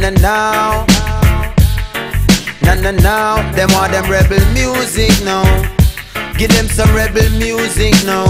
na now. Na na now. Them want them rebel music now. Give them some rebel music now.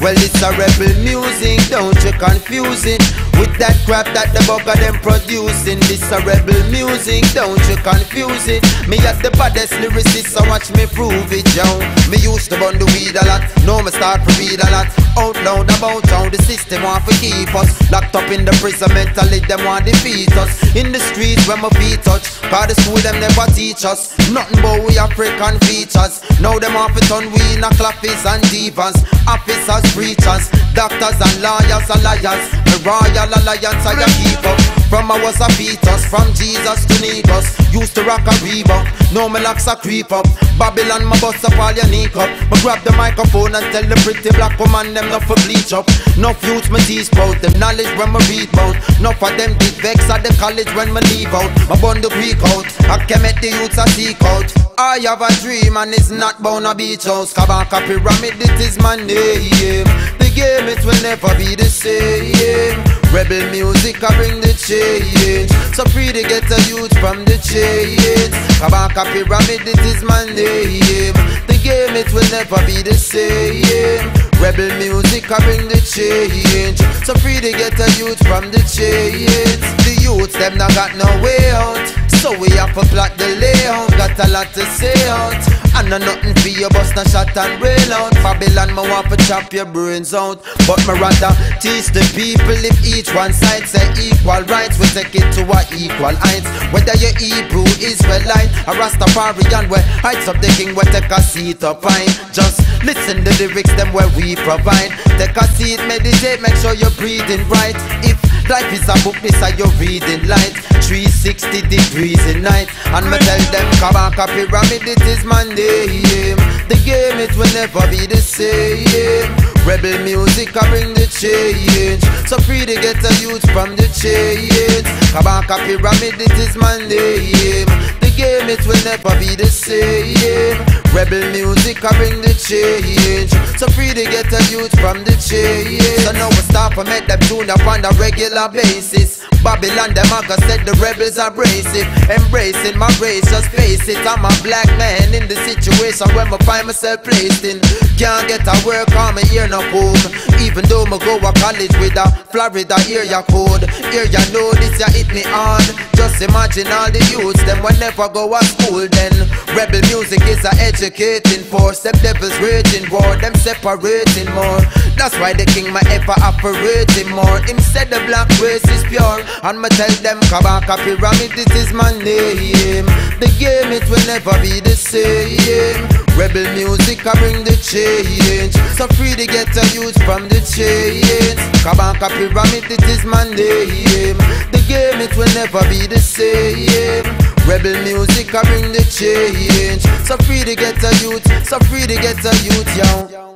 Well, it's a rebel music, don't you confuse it with that crap that the bugger them producing. This a rebel music, don't you confuse it. Me at the baddest lyricist, so watch me prove it, yo. Me used to burn the weed a lot, now me start to read a lot. Out loud about how the system want to keep us locked up in the prison mentally, them want defeat us. In the streets when my feet touch, cause the school them never teach us nothing but we African features. Now them want to turn we in a claffies and divas, officers, preachers, doctors and lawyers and liars. The royal alliance I keep up. From I was a fetus, from Jesus to Negus. Used to rock a Reebok, now my locks a creep up. Babylon my bust up all your neck up. I grab the microphone and tell the pretty black woman them not for bleach up. Enough youth my teach about, them knowledge when my read bout. Enough of them did vex at the college when my leave out. I burn the Greek out, I can make the youths a seek out. I have a dream and it's not bound a beach house. Kabaka Pyramid, it is my name. The game, it will never be the same. Rebel music, I bring the change. So free to get a youth from the chains. Kabaka Pyramid, it is my name. The game, it will never be the same. Rebel music, I bring the change. So free to get a youth from the chains. The youths, them not got no way out. So we have to plot the layout, got a lot to say out. And no nothing for your bust, no shot and rail out. Babylon, me want to chop your brains out. But me rather teach the people if each one side say equal rights. We take it to our equal heights. Whether you're Hebrew, Israelite, or Rastafarian, where heights of the king, we take a seat up fine. Just listen to the lyrics, them where we provide. Take a seat, meditate, make sure you're breathing right. If life is a book, this are your reading light. 360 degrees in night. And me tell them Kabaka Pyramid, it is my name. The game, it will never be the same. Rebel music, I bring the change. So free to get a youth from the chains. Kabaka Pyramid, it is my name. The game, it will never be the same. Rebel music, I bring the change. So free to get a youth from the chains. So now we stop and make them tune up on a regular basis. Babylon, them aga said the rebels are abrasive. Embracing my race, just face it. I'm a black man in the situation where I find myself placed in. Can't get a work on me here no home. Even though I go to college with a Florida area code. Here you know this, you hit me on. Just imagine all the youths, them will never go to school then. Rebel music is a educating force. Them devils raging war, them separating more. That's why the king my ever operating more. Instead the black race is pure. And me tell them Kabaka Pyramid, this is my name. The game, it will never be the same. Rebel music, I bring the change. So free to get a youth from the chains. Kabaka Pyramid, it is my name. The game, it will never be the same. Rebel music, I bring the change. So free to get a youth, so free to get a youth, yo.